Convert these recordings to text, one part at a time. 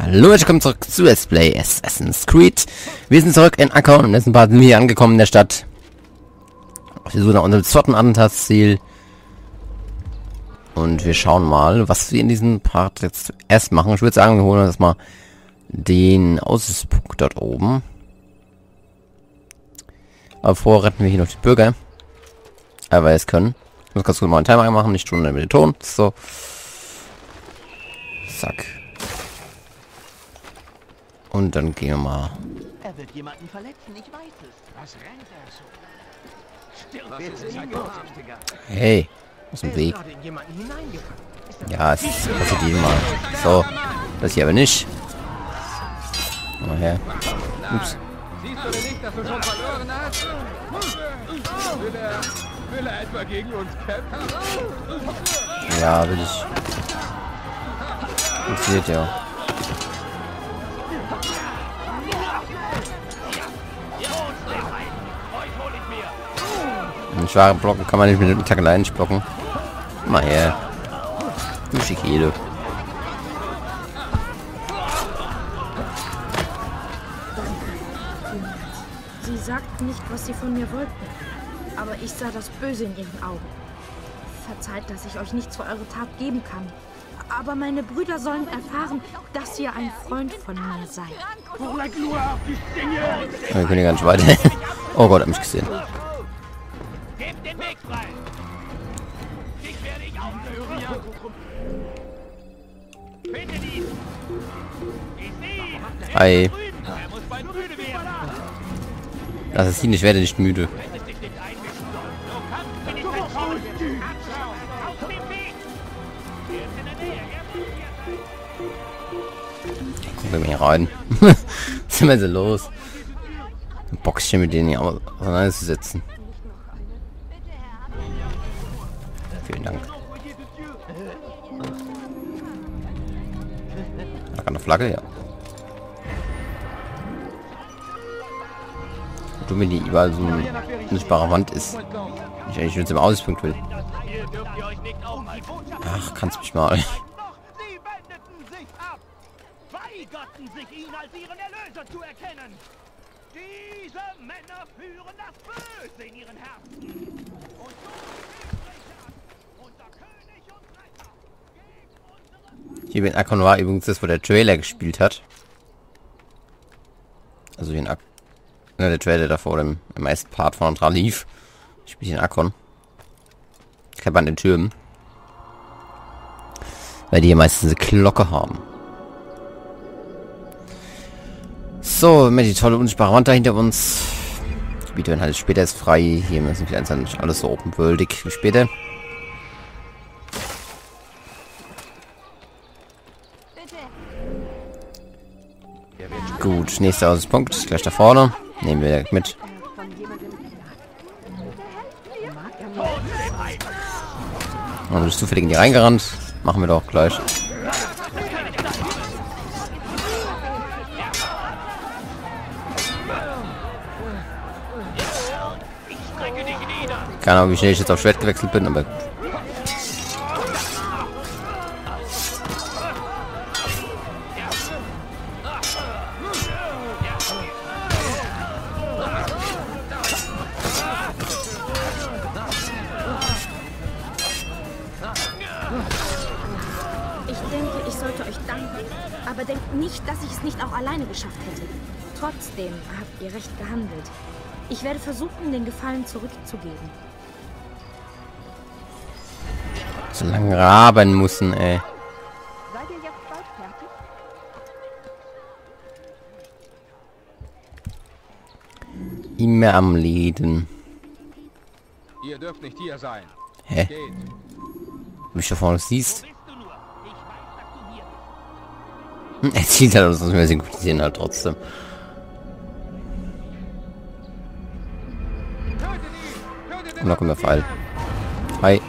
Hallo, willkommen zurück zu Let's Play Assassin's Creed. Wir sind zurück in Akkon. Im letzten Part sind wir hier angekommen in der Stadt. Wir suchen nach unserem 2. Attentatziel. Und wir schauen mal, was wir in diesem Part jetzt erst machen. Ich würde sagen, wir holen uns mal den Aussichtspunkt dort oben. Aber vorher retten wir hier noch die Bürger. Weil wir es können. Ich muss ganz kurz mal einen Timer machen, nicht schon mit dem Ton. So. Zack. Und dann gehen wir mal. Er wird jemanden verletzen, ich weiß es. Was rennt er so? Hey, aus dem Weg. Ja, es passiert jedem Mal. So, das hier aber nicht. Mal her. Ups. Siehst du denn nicht, dass du schon verloren hast? Will er etwa gegen uns kämpfen? Ja, will ich. Funktioniert ja. Einen schwachen Blocken kann man nicht mit dem Tag allein nicht blocken. Mal her. Du Schikede. Sie sagten nicht, was sie von mir wollten. Aber ich sah das Böse in ihren Augen. Verzeiht, dass ich euch nichts für eure Tat geben kann. Aber meine Brüder sollen erfahren, dass ihr ein Freund von mir seid. Wir können ja gar nicht weiter. Oh Gott, hab mich gesehen. Ei. Das ist ihn, ich werde nicht müde. Gucken wir hier rein. Was ist denn so los? Ein Boxchen mit denen hier auseinanderzusetzen. Vielen Dank. Da kann eine Flagge, ja. Du, wenn die überall so eine sparre Wand ist. Ich will es im Aussichtspunkt will. Ach, kannst mich mal. Hier in Akkon war übrigens das, wo der Trailer gespielt hat. Also hier in Akkon. Ne, der Trailer davor, im meisten Part von dran lief. Ich spiele hier in Akkon. Ich kann an den Türmen. Weil die hier meistens eine Glocke haben. So, mit die tolle unsichtbare Wand da hinter uns. Die Videoinhalt später ist frei. Hier müssen wir einfach nicht alles so open-worldig wie später. Gut, nächster Aussichtspunkt, gleich da vorne. Nehmen wir direkt mit. Und bist zufällig in die reingerannt. Machen wir doch gleich. Keine Ahnung, wie schnell ich jetzt auf Schwert gewechselt bin, aber gut. Aber denkt nicht, dass ich es nicht auch alleine geschafft hätte. Trotzdem habt ihr recht gehandelt. Ich werde versuchen, den Gefallen zurückzugeben. So lange raben müssen, ey. Seid ihr jetzt bald fertig? Immer am Leben. Ihr dürft nicht hier sein. Hä? Geht. Wie du da vorne siehst. Er zieht halt uns, was wir synchronisieren halt trotzdem. Und da kommt der Fall. Hi.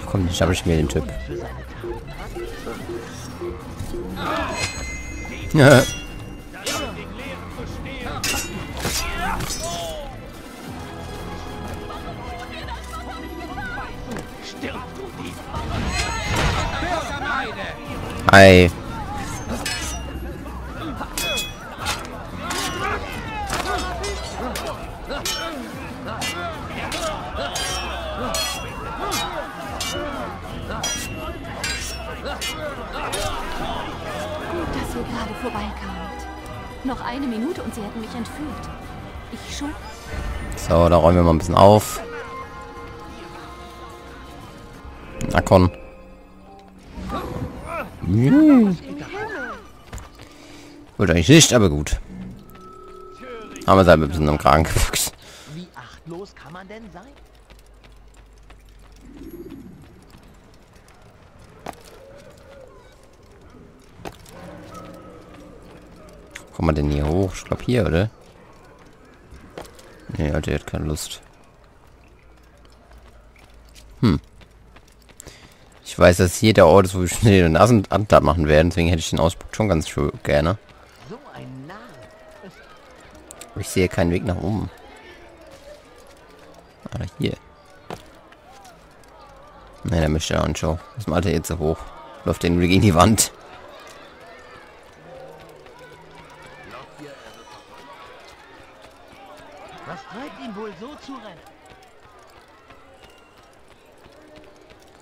Ach komm, ich habe mir den Typ. Ei. So, da räumen wir mal ein bisschen auf. Akkon. Wollte eigentlich nicht, aber gut. Haben wir selber ein bisschen am Kragen gewachsen. Wie achtlos kann man denn sein? Kommen wir denn hier hoch? Ich glaube hier, oder? Nee, Alter, hat keine Lust. Hm. Ich weiß, dass hier der Ort ist, wo wir schnell den Attentat machen werden, deswegen hätte ich den Ausbruch schon ganz schön gerne. Ich sehe keinen Weg nach oben. Ah, hier. Nein, da möchte ich auch nicht schauen. Das Alter jetzt so hoch. Läuft den Weg gegen die Wand. Was treibt ihn wohl so zu rennen?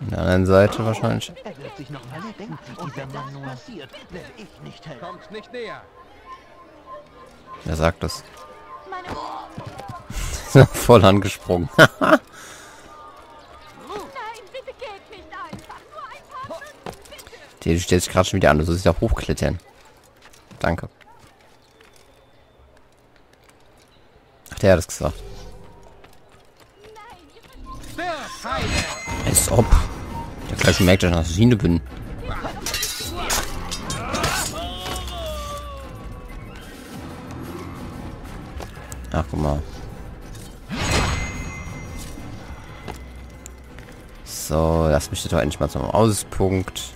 An der anderen Seite wahrscheinlich. Er wird sich noch mal denken, wenn das passiert, werde ich nicht helfen. Kommt nicht näher. Er sagt das. Voll angesprungen. Nein, bitte geht nicht einfach. Nur ein paar Schritte, bitte. Die stellt sich gerade schon wieder an, du sollst ja hochklettern. Danke. Der hat es gesagt. Als ob. Der gleich merkt, dass ich Assassine bin. Ach, guck mal. So, lass mich doch endlich mal zum Auspunkt.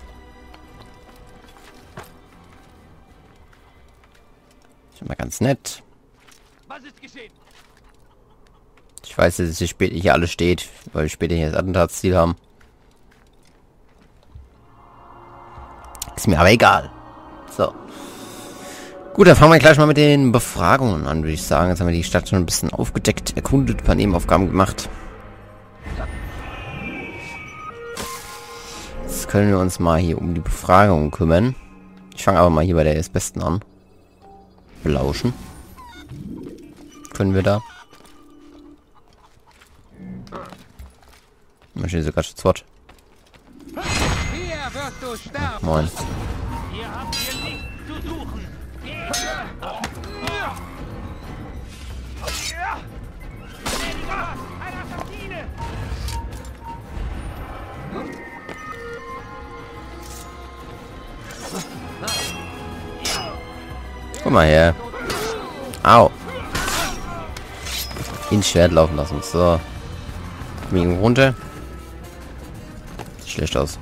Schon mal ganz nett. Was ist geschehen? Ich weiß, dass es später hier alles steht, weil wir später hier das Attentatsziel haben. Ist mir aber egal. So. Gut, dann fangen wir gleich mal mit den Befragungen an, würde ich sagen. Jetzt haben wir die Stadt schon ein bisschen aufgedeckt, erkundet, ein paar Nebenaufgaben gemacht. Jetzt können wir uns mal hier um die Befragung kümmern. Ich fange aber mal hier bei der Besten an. Belauschen. Können wir da? Man steht sogar schon zwart. Moin. Guck mal her. Au. Ins Schwert laufen lassen. So. Wegen runter. Schlecht aus.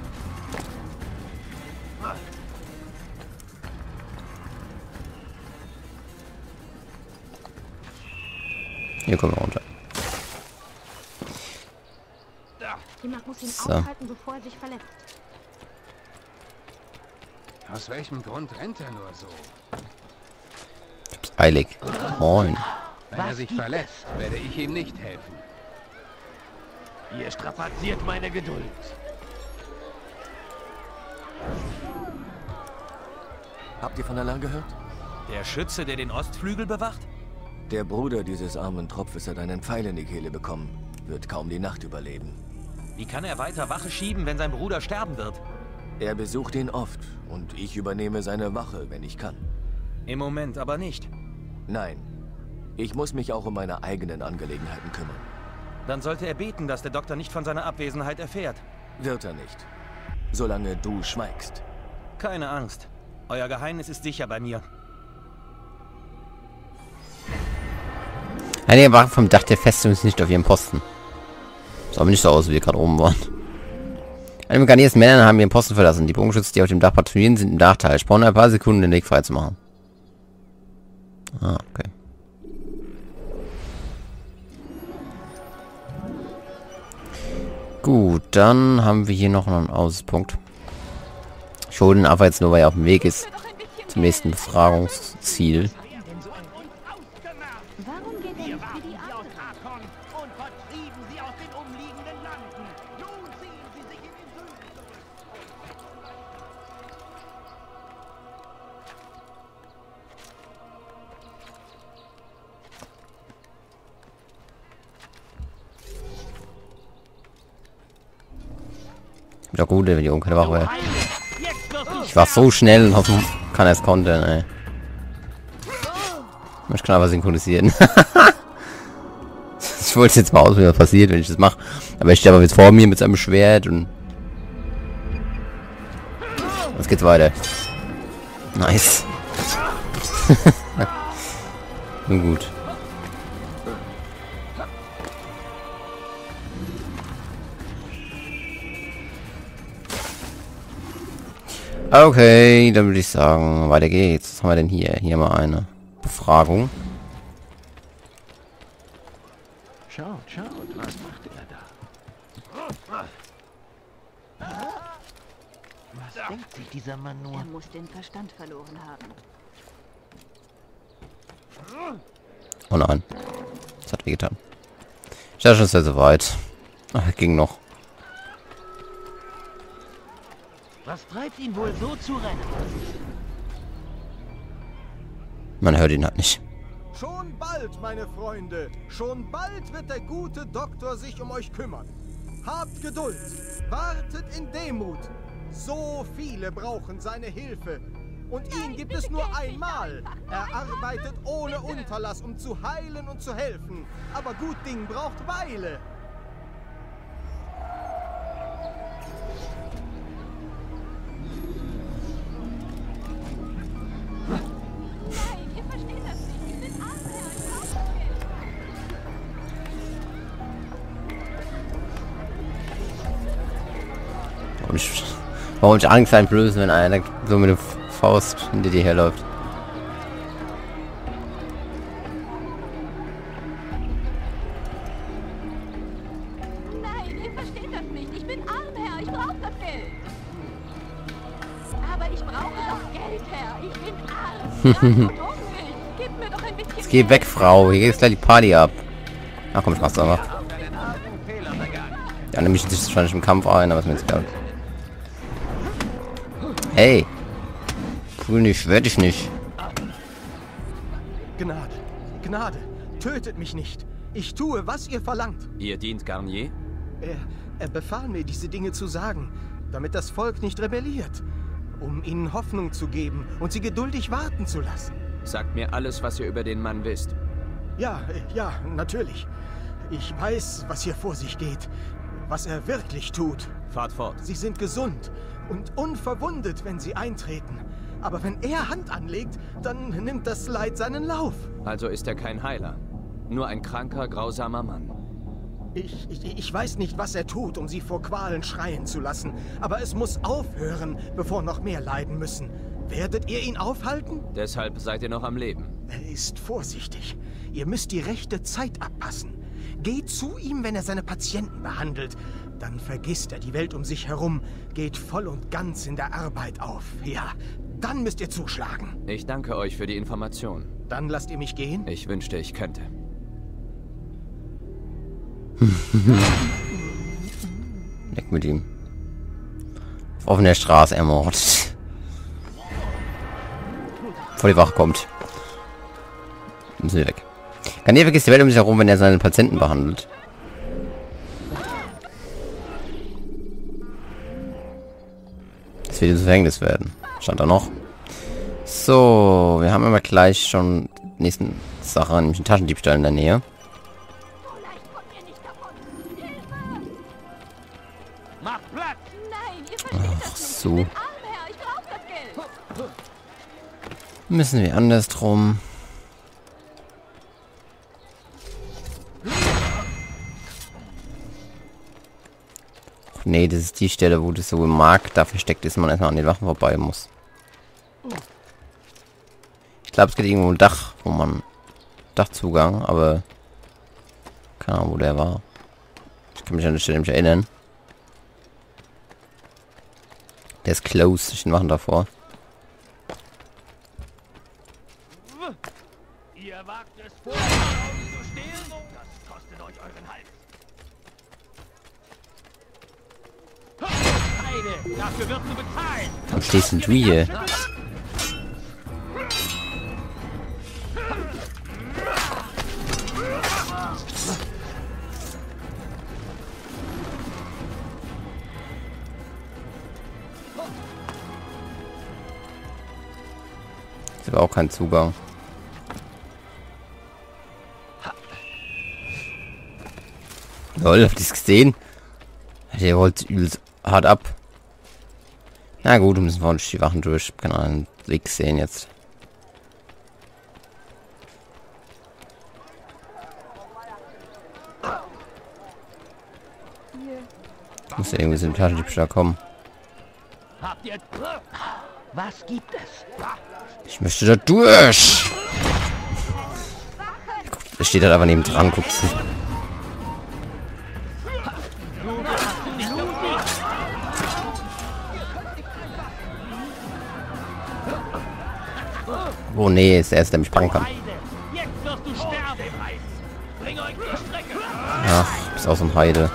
Hier kommen wir runter. Jemand muss ihn aufhalten, bevor er sich verletzt. Aus welchem Grund rennt er nur so? Eilig. Moin. Wenn er sich verletzt, werde ich ihm nicht helfen. Ihr strapaziert meine Geduld. Habt ihr von Alarm gehört? Der Schütze, der den Ostflügel bewacht? Der Bruder dieses armen Tropfes hat einen Pfeil in die Kehle bekommen. Wird kaum die Nacht überleben. Wie kann er weiter Wache schieben, wenn sein Bruder sterben wird? Er besucht ihn oft und ich übernehme seine Wache, wenn ich kann. Im Moment aber nicht. Nein. Ich muss mich auch um meine eigenen Angelegenheiten kümmern. Dann sollte er beten, dass der Doktor nicht von seiner Abwesenheit erfährt. Wird er nicht. Solange du schweigst. Keine Angst. Euer Geheimnis ist sicher bei mir. Einige waren vom Dach der Festung ist nicht auf ihrem Posten. Sah aber nicht so aus, wie wir gerade oben waren. Einige Garniers Männer haben ihren Posten verlassen. Die Bogenschütze, die auf dem Dach patrouillieren, sind im Nachteil. Ich brauche ein paar Sekunden, den Weg frei zu machen. Ah, okay. Gut, dann haben wir hier noch einen Aussichtspunkt. Ich hole ihn einfach jetzt nur, weil er auf dem Weg ist zum nächsten Befragungsziel. Ja gut, wenn die Unkel wach wäre. Ich war so schnell und hoffen kann er es kontern, ey. Ich kann aber synchronisieren. Ich wollte jetzt mal ausprobieren, was passiert, wenn ich das mache. Aber ich stehe aber jetzt vor mir mit seinem Schwert und... Jetzt geht's weiter. Nice. Nun gut. Okay, dann würde ich sagen, weiter geht's. Was haben wir denn hier? Hier mal eine Befragung. Schaut, schaut, was macht er da? Was denkt sich dieser Mann nur? Er muss den Verstand verloren haben. Oh nein. Das hat wehgetan. Ich dachte schon, es wäre soweit. Ach, ging noch. Was treibt ihn wohl so zu rennen? Man hört ihn halt nicht. Schon bald, meine Freunde, schon bald wird der gute Doktor sich um euch kümmern. Habt Geduld, wartet in Demut. So viele brauchen seine Hilfe. Und ihn gibt es nur einmal. Er arbeitet ohne Unterlass, um zu heilen und zu helfen. Aber gut Ding braucht Weile. Warum ich Angst einflößen, wenn einer so mit der Faust hinter dir herläuft? Nein, ihr versteht das nicht. Ich bin arm, Herr. Ich brauche das Geld. Aber ich brauche doch Geld, Herr. Ich bin arm. Gib mir doch ein bisschen. Jetzt geh weg, Frau. Hier geht's gleich die Party ab. Ach komm, Spaß einfach. Ja, nämlich sich wahrscheinlich im Kampf ein, aber ist mir jetzt egal. Hey! Cool nicht, werd ich nicht. Gnade, Gnade, tötet mich nicht. Ich tue, was ihr verlangt. Ihr dient Garnier? Er befahl mir, diese Dinge zu sagen, damit das Volk nicht rebelliert, um ihnen Hoffnung zu geben und sie geduldig warten zu lassen. Sagt mir alles, was ihr über den Mann wisst. Ja, natürlich. Ich weiß, was hier vor sich geht, was er wirklich tut. Fahrt fort. Sie sind gesund und unverwundet, wenn sie eintreten. Aber wenn er Hand anlegt, dann nimmt das Leid seinen Lauf. Also ist er kein Heiler. Nur ein kranker, grausamer Mann. Ich weiß nicht, was er tut, um sie vor Qualen schreien zu lassen. Aber es muss aufhören, bevor noch mehr leiden müssen. Werdet ihr ihn aufhalten? Deshalb seid ihr noch am Leben. Ist vorsichtig. Ihr müsst die rechte Zeit abpassen. Geht zu ihm, wenn er seine Patienten behandelt. Dann vergisst er die Welt um sich herum, geht voll und ganz in der Arbeit auf. Ja, dann müsst ihr zuschlagen. Ich danke euch für die Information. Dann lasst ihr mich gehen? Ich wünschte, ich könnte. Weg mit ihm. Auf offener Straße ermordet. Vor die Wache kommt. Müssen wir weg. Garnier vergisst die Welt um sich herum, wenn er seine Patienten behandelt. Das wird ins Gefängnis werden. Stand da noch. So, wir haben aber gleich schon die nächsten Sachen, nämlich einen Taschendiebstahl in der Nähe. Ach so. Müssen wir anders drum. Nee, das ist die Stelle, wo das so im Markt da versteckt ist, man erstmal an den Wachen vorbei muss. Ich glaube, es geht irgendwo ein Dach, wo man... Dachzugang, aber... Keine Ahnung, wo der war. Ich kann mich an der Stelle nicht erinnern. Der ist close, ich mache ihn davor. Ihr wagt es vor, zu stehlen? Das kostet euch euren Hals. Dafür wirst du bezahlen. Warum stehst denn du hier? Ist auch kein Zugang. Lol, habt ihr's gesehen? Der holt übelst hart ab. Na gut, müssen wir uns die Wachen durch. Ich kann einen Weg sehen jetzt. Muss ja irgendwie so ein Taschendiebstahl kommen. Habt ihr... Was gibt es? Ich möchte da durch! Er steht halt einfach neben dran, guckt sich. Oh nee, ist der erste, der mich packen kann. Ach, du bist auch so ein Heide.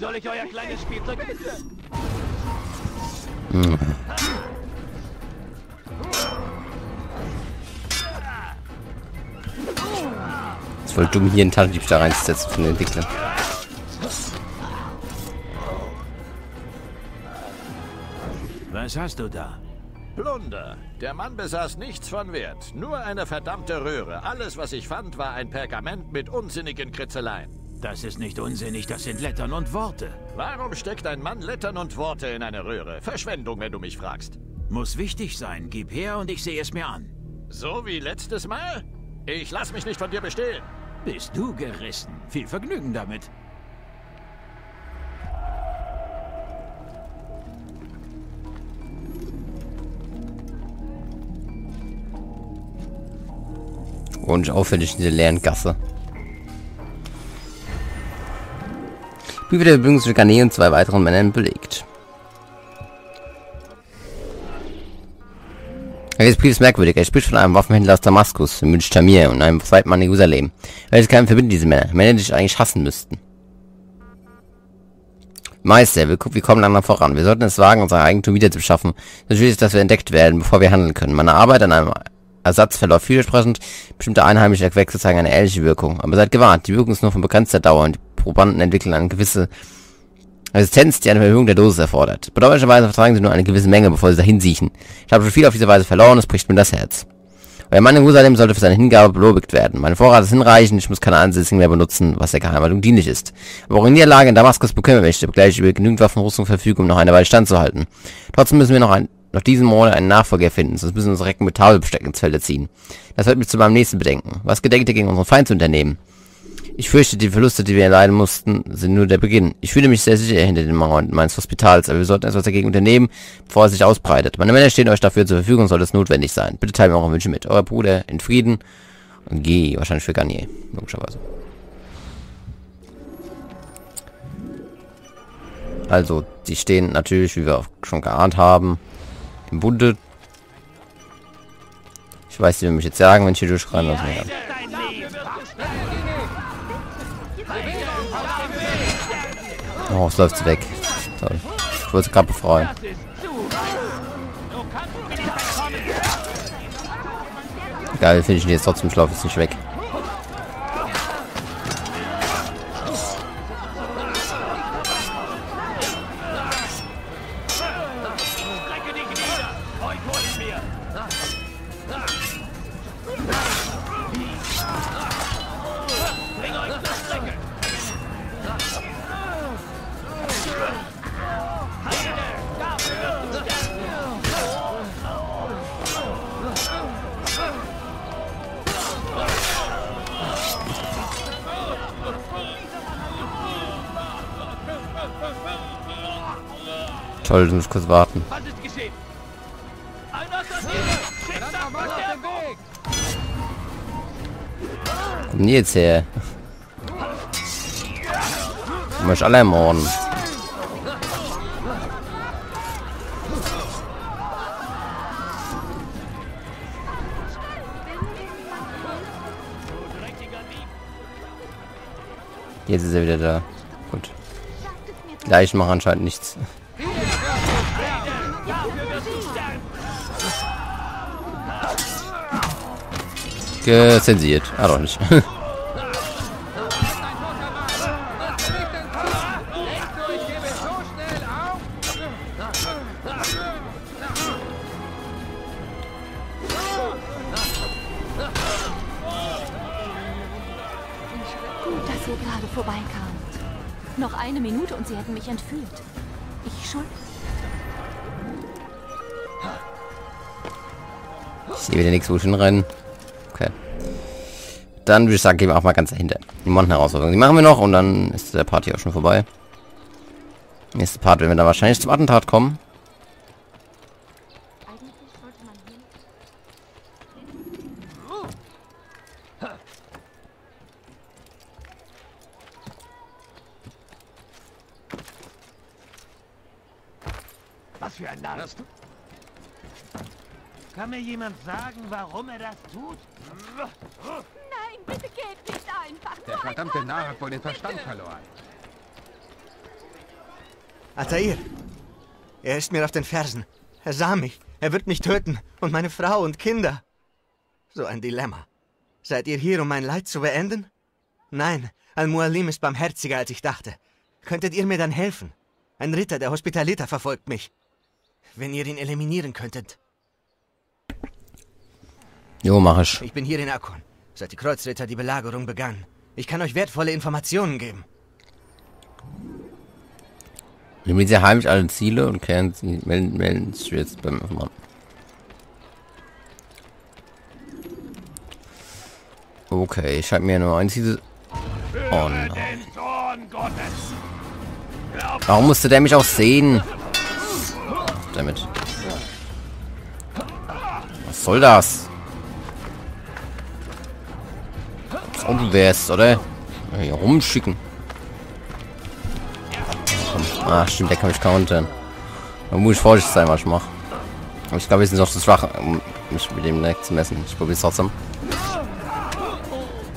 Soll ich euer kleines Spielzeug? Hm. Es ist voll dumm, hier einen Taschendiebstahl reinzusetzen von den Entwicklern. Was hast du da? Plunder. Der Mann besaß nichts von Wert. Nur eine verdammte Röhre. Alles, was ich fand, war ein Pergament mit unsinnigen Kritzeleien. Das ist nicht unsinnig, das sind Lettern und Worte. Warum steckt ein Mann Lettern und Worte in eine Röhre? Verschwendung, wenn du mich fragst. Muss wichtig sein. Gib her und ich sehe es mir an. So wie letztes Mal? Ich lass mich nicht von dir bestehlen. Bist du gerissen. Viel Vergnügen damit. Und auffällig in der leeren Gasse. Wie wird der übrigens mit Garnier und 2 weiteren Männern belegt. Welches Brief ist merkwürdig. Er spricht von einem Waffenhändler aus Damaskus, dem Mönch Tamir und einem Zeitmann in Jerusalem. Welches Keim verbinden diese Männer? Männer, die sich eigentlich hassen müssten. Meister, wir kommen langsam voran. Wir sollten es wagen, unser Eigentum wieder zu beschaffen. Natürlich ist, dass wir entdeckt werden, bevor wir handeln können. Meine Arbeit an einem Ersatz verläuft vielversprechend. Bestimmte einheimische Gewächse zeigen eine ähnliche Wirkung. Aber seid gewarnt, die Wirkung ist nur von begrenzter Dauer und die Probanden entwickeln eine gewisse Resistenz, die eine Erhöhung der Dosis erfordert. Bedauerlicherweise vertragen sie nur eine gewisse Menge, bevor sie dahin siechen. Ich habe schon viel auf diese Weise verloren, es bricht mir das Herz. Euer Mann in Jerusalem sollte für seine Hingabe belobigt werden. Mein Vorrat ist hinreichend, ich muss keine Ansässigen mehr benutzen, was der Geheimhaltung dienlich ist. Aber auch in der Lage in Damaskus bekümmere mich, obgleich ich über genügend Waffenrüstung verfüge, um noch eine Weile standzuhalten. Trotzdem müssen wir noch diesen Monat einen Nachfolger finden, sonst müssen wir unsere Recken mit Tafelbesteck ins Felde ziehen. Das wird mich zu meinem nächsten Bedenken. Was gedenkt ihr gegen unseren Feind zu unternehmen? Ich fürchte, die Verluste, die wir erleiden mussten, sind nur der Beginn. Ich fühle mich sehr sicher hinter den Mauern meines Hospitals, aber wir sollten etwas dagegen unternehmen, bevor es sich ausbreitet. Meine Männer stehen euch dafür zur Verfügung, sollte es notwendig sein. Bitte teilt mir eure Wünsche mit. Euer Bruder in Frieden und geh, wahrscheinlich für Garnier, logischerweise. Also, die stehen natürlich, wie wir auch schon geahnt haben, im Bunde. Ich weiß, die will mich jetzt sagen, wenn ich hier durchschreien lasse. Oh, es läuft weg. Toll. Ich wollte gerade befreien. Geil, finde ich jetzt trotzdem schlafen, ist nicht weg. Toll, du musst kurz warten. Komm jetzt her. Ich möchte alle ermorden. Jetzt ist er wieder da. Gut. Gleich macht anscheinend nichts. Zensiert. Ah, doch nicht. Entführt. Ich schon. Ich sehe wieder nichts, wo ich hinrennen. Okay. Dann würde ich sagen, gehen wir auch mal ganz dahinter. Die Monten-Herausforderung. Die machen wir noch und dann ist der Part hier auch schon vorbei. Nächste Part werden wir dann wahrscheinlich zum Attentat kommen. Kann mir jemand sagen, warum er das tut? Nein, bitte geht nicht einfach. Der verdammte Narr hat wohl den Verstand verloren. Altair, er ist mir auf den Fersen. Er sah mich. Er wird mich töten. Und meine Frau und Kinder. So ein Dilemma. Seid ihr hier, um mein Leid zu beenden? Nein, Al-Mualim ist barmherziger, als ich dachte. Könntet ihr mir dann helfen? Ein Ritter der Hospitaliter verfolgt mich. Wenn ihr ihn eliminieren könntet. Jo, mach ich. Ich bin hier in Akkon, seit die Kreuzritter die Belagerung begannen. Ich kann euch wertvolle Informationen geben. Wir nehmen sehr heimlich alle Ziele und melden sich jetzt beim Mann. Okay, ich habe mir nur ein Ziel. Oh nein. Warum musste der mich auch sehen? Damit. Was soll das? Was unwärst, oder? Hier rumschicken. Ah, stimmt, der kann mich countern. Da muss ich vorsichtig sein, was ich mache. Aber ich glaube, wir sind noch zu schwach, um mich mit dem direkt zu messen. Ich probiere es trotzdem.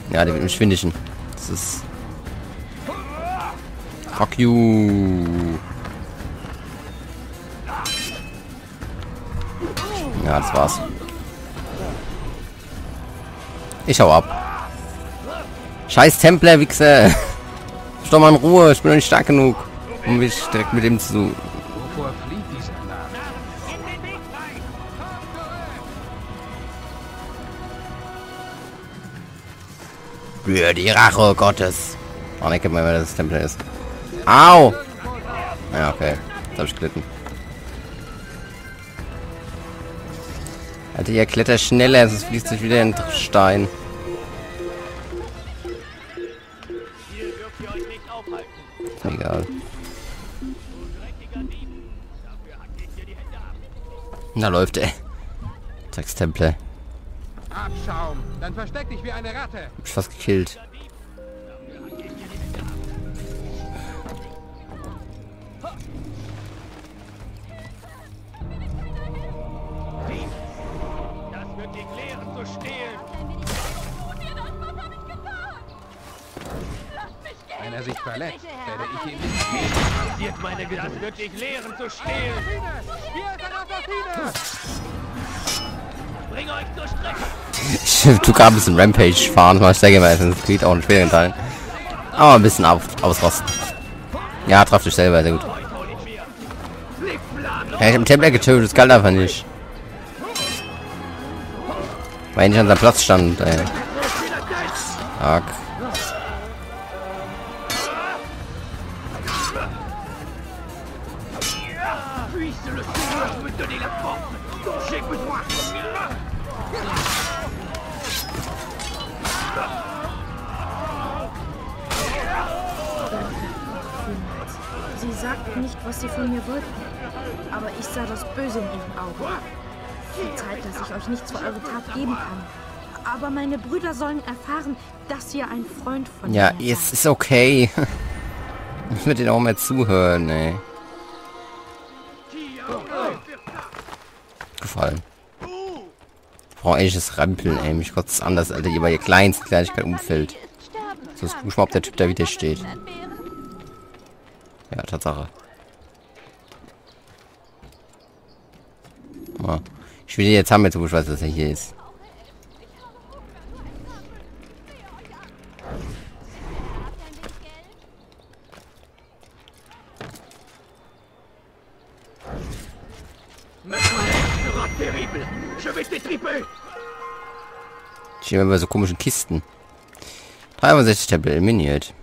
Ja, der wird mich finishen. Das ist... Fuck you. Ja, das war's. Ich hau ab. Scheiß Templer, Wichser. Ich doch mal in Ruhe. Ich bin noch nicht stark genug, um mich direkt mit dem zu... Für die Rache Gottes. Oh, ne, kennt man, wer das Templer ist. Au! Ja, okay. Jetzt hab ich gelitten. Alter, ihr klettert schneller, sonst fließt euch wieder in den Stein. Egal. Na, läuft er. Zeig's Templer. Abschaum, dann versteck dich wie eine Ratte. Hab ich fast gekillt. Sich verletzt, werde ich ihn nicht meine Gedanken wirklich lehren zu stehlen. Bring euch zur Strecke. Ich tu gerade ein bisschen Rampage fahren, weil ich denke mal, das geht auch in schweren Teilen. Aber ein bisschen ausrasten. Ja, traf dich selber, sehr gut. Ja, ich hab Templer getötet, das galt einfach nicht. Weil ich nicht an seinem Platz stand, ey. Fuck. Sie sagten nicht, was sie von mir wollten. aber ich sah das Böse in ihren Augen. Verzeiht, dass ich euch nichts für eure Tat geben kann. Aber meine Brüder sollen erfahren, dass ihr ein Freund von mir seid. Ja, es ist okay. Ich würde denen auch mal zuhören, ey. Gefallen. Ich brauche eigentlich das Rampeln, ey. Mich kotzt anders, Alter. Hier bei der kleinsten Kleinigkeit umfällt. So ist gut, ob der Typ da wieder steht. Ja, Tatsache. Oh. Ich will den jetzt haben, jetzt wo ich weiß, dass er hier ist. Ich stehe immer bei so komischen Kisten. 63 Tempel eliminiert.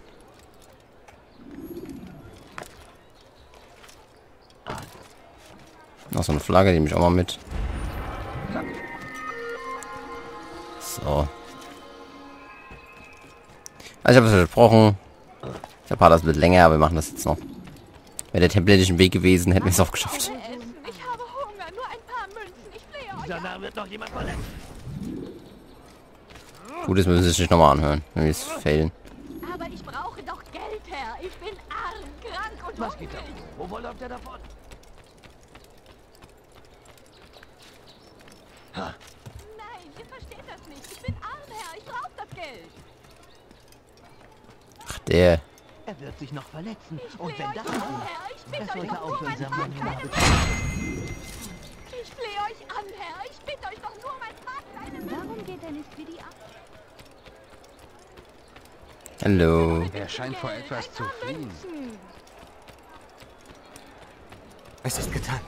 Noch so eine Flagge, die nehme ich auch mal mit. So. Also ich habe es versprochen. Der Part ist ein bisschen länger, aber wir machen das jetzt noch. Wäre der Tempel nicht im Weg gewesen, hätten wir es auch geschafft. Danach wird noch jemand verletzt. Gut, das müssen Sie sich nicht nochmal anhören, wenn wir es fehlen. Aber ich brauche doch Geld, Herr. Ich bin arm, krank und was geht da? Wo läuft er davon? Ha. Nein, ihr versteht das nicht. Ich bin arm, Herr. Ich brauche das Geld. Ach, der. Er wird sich noch verletzen. Und wenn das ist, sollte auch unser Mann Ich flehe euch an, Herr. Ich bitte euch doch nur, mein Vater einen... Warum geht er nicht wie die anderen? Hallo. Er scheint vor etwas zu fliehen. Es ist getan.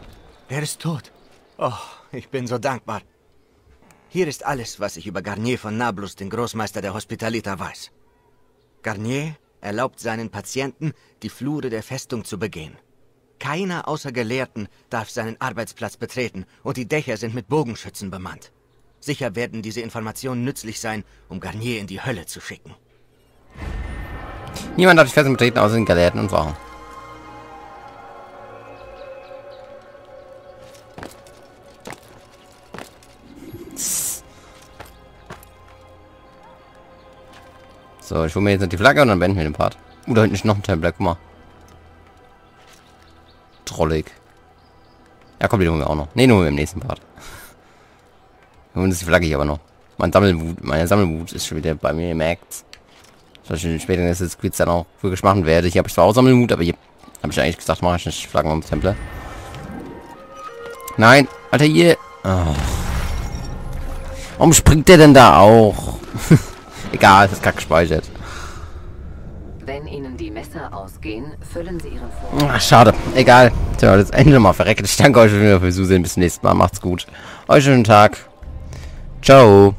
Er ist tot. Oh, ich bin so dankbar. Hier ist alles, was ich über Garnier von Nablus, den Großmeister der Hospitaliter, weiß. Garnier erlaubt seinen Patienten, die Flure der Festung zu begehen. Keiner außer Gelehrten darf seinen Arbeitsplatz betreten und die Dächer sind mit Bogenschützen bemannt. Sicher werden diese Informationen nützlich sein, um Garnier in die Hölle zu schicken. Niemand darf die Festung betreten, außer den Gelehrten und Wachen. So, ich hole mir jetzt noch die Flagge und dann wenden wir den Part. Da hinten ist noch ein Templer, guck mal. Trollig. Ja, komm, die holen wir auch noch. Ne, nur im nächsten Part. Wir holen uns die Flagge hier aber noch. Meine Sammelwut ist schon wieder bei mir, ihr merkt's. Was ich später in Assassin's Creed dann auch wirklich machen werde. Hier habe ich zwar auch Sammelwut, aber hier habe ich eigentlich gesagt, mache ich nicht Flaggen am Templer. Nein, Alter, hier. Oh. Warum springt der denn da auch? Egal, es ist kack gespeichert. Wenn Ihnen die Messer ausgehen, füllen Sie Ihren Vorrat. Ach, schade. Egal. Tja, das Ende mal verreckt. Ich danke euch wieder fürs Zusehen. Bis zum nächsten Mal. Macht's gut. Euch einen schönen Tag. Ciao.